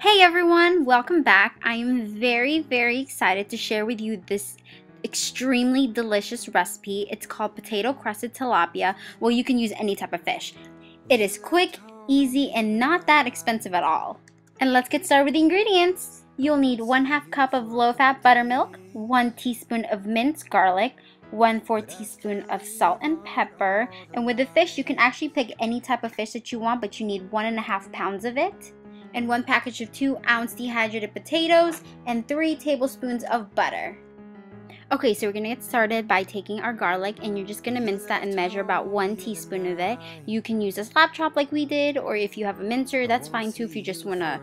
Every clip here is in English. Hey everyone, welcome back. I am very excited to share with you this extremely delicious recipe. It's called potato crusted tilapia. Well, you can use any type of fish. It is quick, easy, and not that expensive at all. And let's get started with the ingredients. You'll need 1/2 cup of low-fat buttermilk, 1 teaspoon of minced garlic, 1/4 teaspoon of salt and pepper. And with the fish, you can actually pick any type of fish that you want, but you need 1.5 pounds of it, and 1 package of 2 ounce dehydrated potatoes and 3 tablespoons of butter. Okay, so we're gonna get started by taking our garlic, and you're just gonna mince that and measure about 1 teaspoon of it. You can use a slap chop like we did, or if you have a mincer, that's fine too. If you just wanna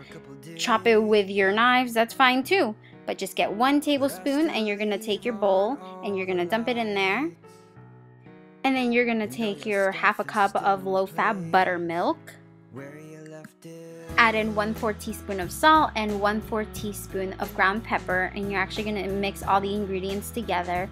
chop it with your knives, that's fine too. But just get 1 tablespoon, and you're gonna take your bowl and you're gonna dump it in there. And then you're gonna take your 1/2 cup of low-fat buttermilk. Add in 1/4 teaspoon of salt and 1/4 teaspoon of ground pepper, and you're actually going to mix all the ingredients together.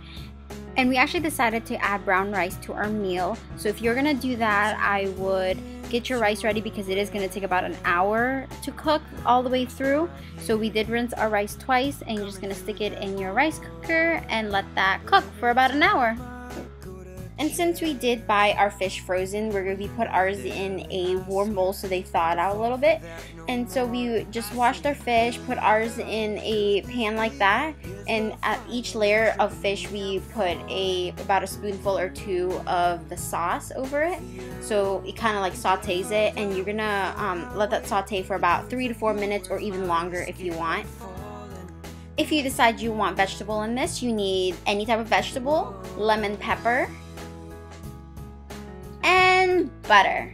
And we actually decided to add brown rice to our meal, so if you're going to do that, I would get your rice ready because it is going to take about an hour to cook all the way through. So we did rinse our rice twice, and you're just going to stick it in your rice cooker and let that cook for about an hour. And since we did buy our fish frozen, we put ours in a warm bowl so they thawed out a little bit. And so we just washed our fish, put ours in a pan like that, and at each layer of fish we put about a spoonful or 2 of the sauce over it. So it kind of like sautés it, and you're gonna let that sauté for about 3 to 4 minutes, or even longer if you want. If you decide you want vegetable in this, you need any type of vegetable, lemon pepper, butter.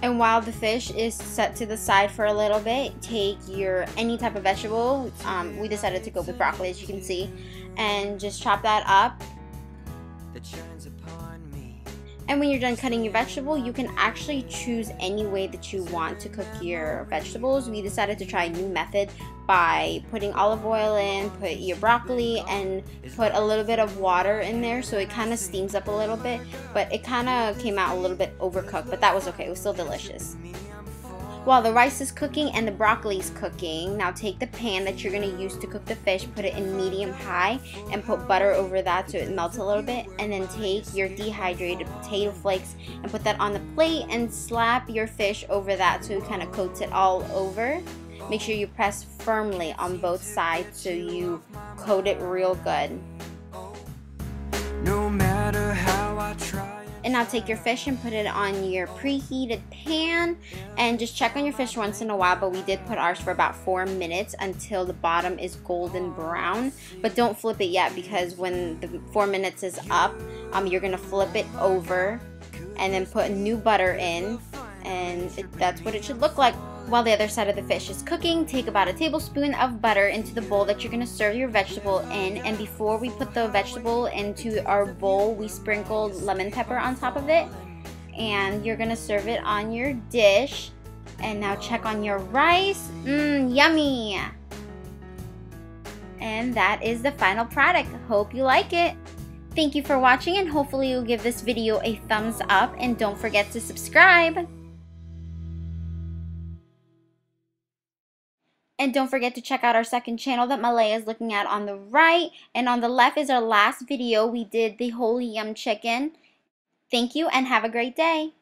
And while the fish is set to the side for a little bit, take your any type of vegetable. We decided to go with broccoli, as you can see, and just chop that up. And when you're done cutting your vegetable, you can actually choose any way that you want to cook your vegetables. We decided to try a new method by putting olive oil in, put your broccoli, and put a little bit of water in there so it kind of steams up a little bit, but it kind of came out a little bit overcooked, but that was okay, it was still delicious. While the rice is cooking and the broccoli is cooking, now take the pan that you're going to use to cook the fish, put it in medium high, and put butter over that so it melts a little bit, and then take your dehydrated potato flakes and put that on the plate and slap your fish over that so it kind of coats it all over. Make sure you press firmly on both sides so you coat it real good. No matter how I try. And now take your fish and put it on your preheated pan, and just check on your fish once in a while, but we did put ours for about 4 minutes until the bottom is golden brown. But don't flip it yet, because when the 4 minutes is up, you're going to flip it over and then put new butter in, and that's what it should look like. While the other side of the fish is cooking, take about 1 tablespoon of butter into the bowl that you're going to serve your vegetable in. And before we put the vegetable into our bowl, we sprinkled lemon pepper on top of it. And you're going to serve it on your dish. And now check on your rice. Mmm, yummy! And that is the final product. Hope you like it. Thank you for watching, and hopefully you'll give this video a thumbs up, and don't forget to subscribe. And don't forget to check out our second channel that Malaya is looking at on the right. And on the left is our last video. We did the Holy Yum Chicken. Thank you, and have a great day.